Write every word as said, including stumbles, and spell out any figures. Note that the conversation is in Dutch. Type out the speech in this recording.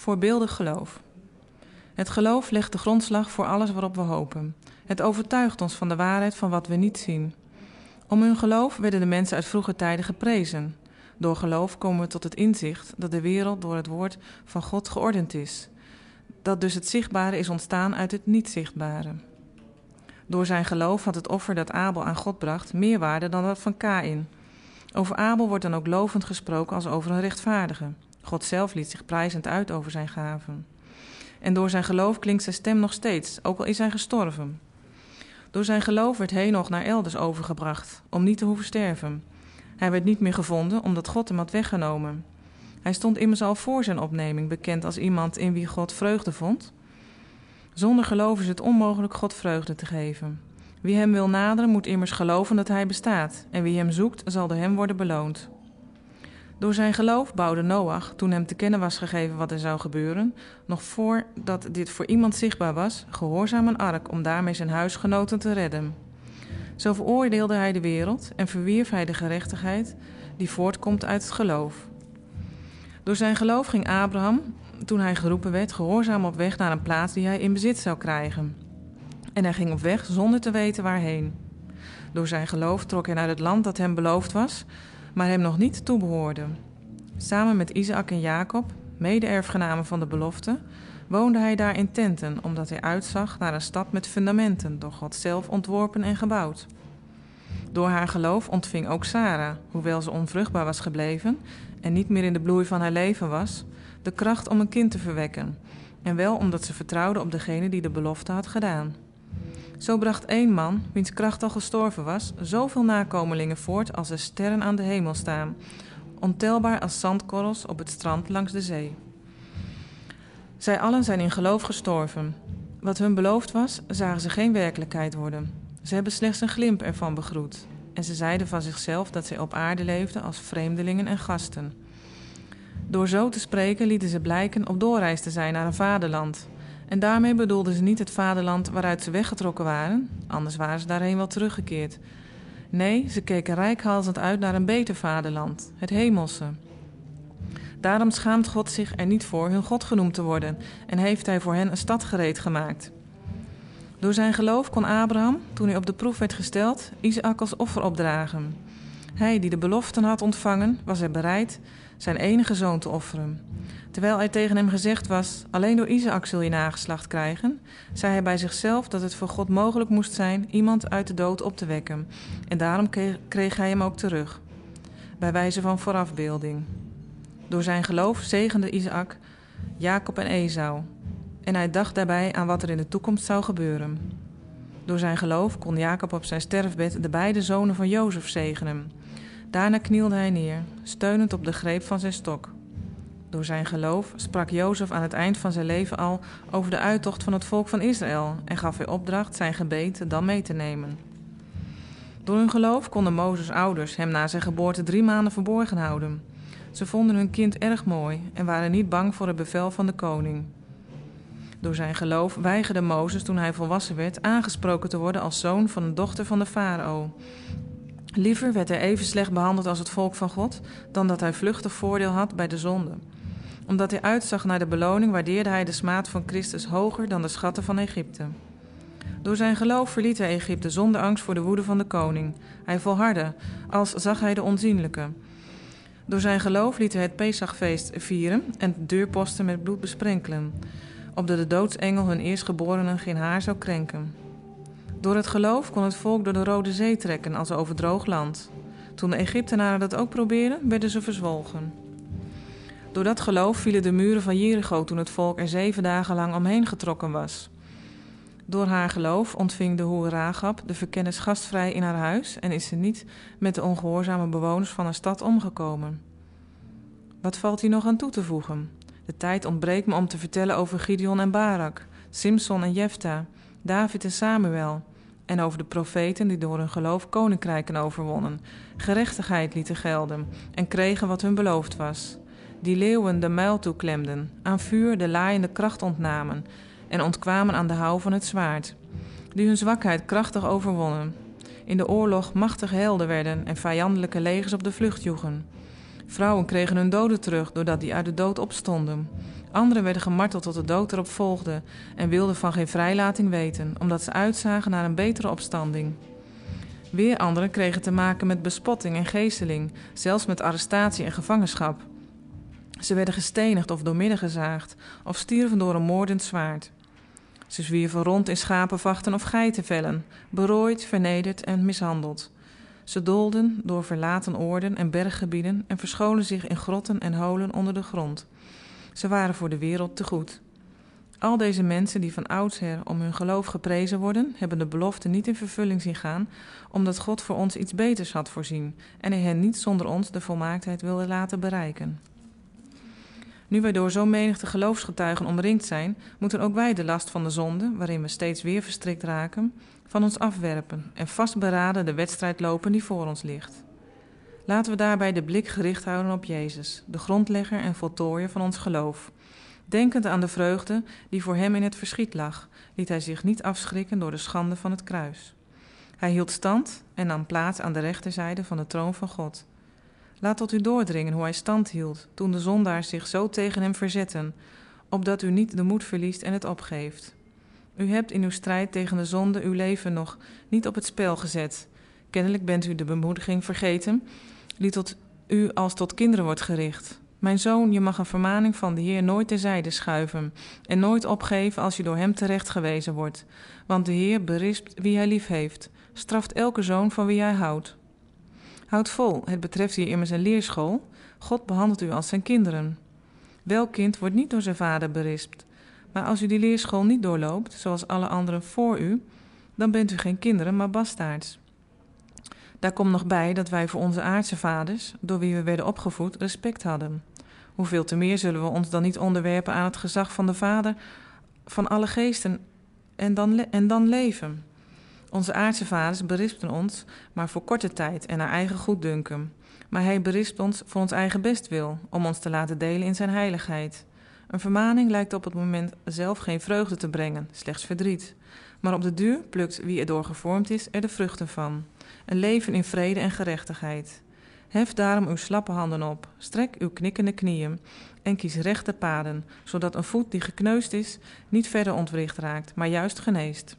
Voorbeeldig geloof. Het geloof legt de grondslag voor alles waarop we hopen. Het overtuigt ons van de waarheid van wat we niet zien. Om hun geloof werden de mensen uit vroege tijden geprezen. Door geloof komen we tot het inzicht dat de wereld door het woord van God geordend is. Dat dus het zichtbare is ontstaan uit het niet-zichtbare. Door zijn geloof had het offer dat Abel aan God bracht meer waarde dan dat van Kaïn. Over Abel wordt dan ook lovend gesproken als over een rechtvaardige. God zelf liet zich prijzend uit over zijn gaven. En door zijn geloof klinkt zijn stem nog steeds, ook al is hij gestorven. Door zijn geloof werd Henoch naar elders overgebracht, om niet te hoeven sterven. Hij werd niet meer gevonden, omdat God hem had weggenomen. Hij stond immers al voor zijn opneming, bekend als iemand in wie God vreugde vond. Zonder geloof is het onmogelijk God vreugde te geven. Wie hem wil naderen, moet immers geloven dat hij bestaat. En wie hem zoekt, zal door hem worden beloond. Door zijn geloof bouwde Noach, toen hem te kennen was gegeven wat er zou gebeuren, nog voordat dit voor iemand zichtbaar was, gehoorzaam een ark om daarmee zijn huisgenoten te redden. Zo veroordeelde hij de wereld en verwierf hij de gerechtigheid die voortkomt uit het geloof. Door zijn geloof ging Abraham, toen hij geroepen werd, gehoorzaam op weg naar een plaats die hij in bezit zou krijgen. En hij ging op weg zonder te weten waarheen. Door zijn geloof trok hij naar het land dat hem beloofd was, maar hem nog niet toebehoorde. Samen met Isaak en Jacob, mede-erfgenamen van de belofte, woonde hij daar in tenten, omdat hij uitzag naar een stad met fundamenten, door God zelf ontworpen en gebouwd. Door haar geloof ontving ook Sara, hoewel ze onvruchtbaar was gebleven en niet meer in de bloei van haar leven was, de kracht om een kind te verwekken, en wel omdat ze vertrouwde op degene die de belofte had gedaan. Zo bracht één man, wiens kracht al gestorven was, zoveel nakomelingen voort als er sterren aan de hemel staan, ontelbaar als zandkorrels op het strand langs de zee. Zij allen zijn in geloof gestorven. Wat hun beloofd was, zagen ze geen werkelijkheid worden. Ze hebben slechts een glimp ervan begroet. En ze zeiden van zichzelf dat zij op aarde leefden als vreemdelingen en gasten. Door zo te spreken lieten ze blijken op doorreis te zijn naar een vaderland. En daarmee bedoelden ze niet het vaderland waaruit ze weggetrokken waren, anders waren ze daarheen wel teruggekeerd. Nee, ze keken reikhalzend uit naar een beter vaderland, het hemelse. Daarom schaamt God zich er niet voor hun God genoemd te worden en heeft hij voor hen een stad gereed gemaakt. Door zijn geloof kon Abraham, toen hij op de proef werd gesteld, Isaak als offer opdragen. Hij die de beloften had ontvangen, was er bereid zijn enige zoon te offeren. Terwijl er tegen hem gezegd was, alleen door Isaak zul je nageslacht krijgen, zei hij bij zichzelf dat het voor God mogelijk moest zijn iemand uit de dood op te wekken. En daarom kreeg hij hem ook terug, bij wijze van voorafbeelding. Door zijn geloof zegende Isaak Jacob en Esau. En hij dacht daarbij aan wat er in de toekomst zou gebeuren. Door zijn geloof kon Jacob op zijn sterfbed de beide zonen van Jozef zegenen. Daarna knielde hij neer, steunend op de greep van zijn stok. Door zijn geloof sprak Jozef aan het eind van zijn leven al over de uittocht van het volk van Israël en gaf hij opdracht zijn gebeden dan mee te nemen. Door hun geloof konden Mozes' ouders hem na zijn geboorte drie maanden verborgen houden. Ze vonden hun kind erg mooi en waren niet bang voor het bevel van de koning. Door zijn geloof weigerde Mozes toen hij volwassen werd aangesproken te worden als zoon van een dochter van de farao. Liever werd hij even slecht behandeld als het volk van God dan dat hij vluchtig voordeel had bij de zonde. Omdat hij uitzag naar de beloning waardeerde hij de smaad van Christus hoger dan de schatten van Egypte. Door zijn geloof verliet hij Egypte zonder angst voor de woede van de koning. Hij volhardde, als zag hij de onzienlijke. Door zijn geloof liet hij het Pesachfeest vieren en de deurposten met bloed besprenkelen, opdat de doodsengel hun eerstgeborenen geen haar zou krenken. Door het geloof kon het volk door de Rode Zee trekken als over droog land. Toen de Egyptenaren dat ook probeerden, werden ze verzwolgen. Door dat geloof vielen de muren van Jericho toen het volk er zeven dagen lang omheen getrokken was. Door haar geloof ontving de hoer Ragab de verkennis gastvrij in haar huis en is ze niet met de ongehoorzame bewoners van haar stad omgekomen. Wat valt hier nog aan toe te voegen? De tijd ontbreekt me om te vertellen over Gideon en Barak, Simson en Jefta, David en Samuel, en over de profeten die door hun geloof koninkrijken overwonnen, gerechtigheid lieten gelden en kregen wat hun beloofd was, die leeuwen de muil toeklemden, aan vuur de laaiende kracht ontnamen en ontkwamen aan de houw van het zwaard, die hun zwakheid krachtig overwonnen, in de oorlog machtig helden werden en vijandelijke legers op de vlucht joegen. Vrouwen kregen hun doden terug doordat die uit de dood opstonden. Anderen werden gemarteld tot de dood erop volgde en wilden van geen vrijlating weten, omdat ze uitzagen naar een betere opstanding. Weer anderen kregen te maken met bespotting en geesteling, zelfs met arrestatie en gevangenschap. Ze werden gestenigd of doormidden gezaagd of stierven door een moordend zwaard. Ze zwierven rond in schapenvachten of geitenvellen, berooid, vernederd en mishandeld. Ze doolden door verlaten oorden en berggebieden en verscholen zich in grotten en holen onder de grond. Ze waren voor de wereld te goed. Al deze mensen die van oudsher om hun geloof geprezen worden, hebben de belofte niet in vervulling zien gaan, omdat God voor ons iets beters had voorzien en hij hen niet zonder ons de volmaaktheid wilde laten bereiken. Nu wij door zo'n menigte geloofsgetuigen omringd zijn, moeten ook wij de last van de zonde, waarin we steeds weer verstrikt raken, van ons afwerpen en vastberaden de wedstrijd lopen die voor ons ligt. Laten we daarbij de blik gericht houden op Jezus, de grondlegger en voltooier van ons geloof. Denkend aan de vreugde die voor hem in het verschiet lag, liet hij zich niet afschrikken door de schande van het kruis. Hij hield stand en nam plaats aan de rechterzijde van de troon van God. Laat tot u doordringen hoe hij stand hield, toen de zondaars zich zo tegen hem verzetten, opdat u niet de moed verliest en het opgeeft. U hebt in uw strijd tegen de zonde uw leven nog niet op het spel gezet. Kennelijk bent u de bemoediging vergeten, die tot u als tot kinderen wordt gericht. Mijn zoon, je mag een vermaning van de Heer nooit terzijde schuiven en nooit opgeven als je door hem terechtgewezen wordt. Want de Heer berispt wie hij lief heeft, straft elke zoon van wie hij houdt. Houd vol, het betreft hier immers een leerschool. God behandelt u als zijn kinderen. Welk kind wordt niet door zijn vader berispt? Maar als u die leerschool niet doorloopt, zoals alle anderen voor u, dan bent u geen kinderen, maar bastaards. Daar komt nog bij dat wij voor onze aardse vaders, door wie we werden opgevoed, respect hadden. Hoeveel te meer zullen we ons dan niet onderwerpen aan het gezag van de Vader van alle geesten en dan, le- en dan leven? Onze aardse vaders berispten ons maar voor korte tijd en naar eigen goeddunken. Maar hij berispt ons voor ons eigen bestwil, om ons te laten delen in zijn heiligheid. Een vermaning lijkt op het moment zelf geen vreugde te brengen, slechts verdriet. Maar op de duur plukt wie erdoor gevormd is er de vruchten van. Een leven in vrede en gerechtigheid. Hef daarom uw slappe handen op, strek uw knikkende knieën en kies rechte paden, zodat een voet die gekneusd is niet verder ontwricht raakt, maar juist geneest.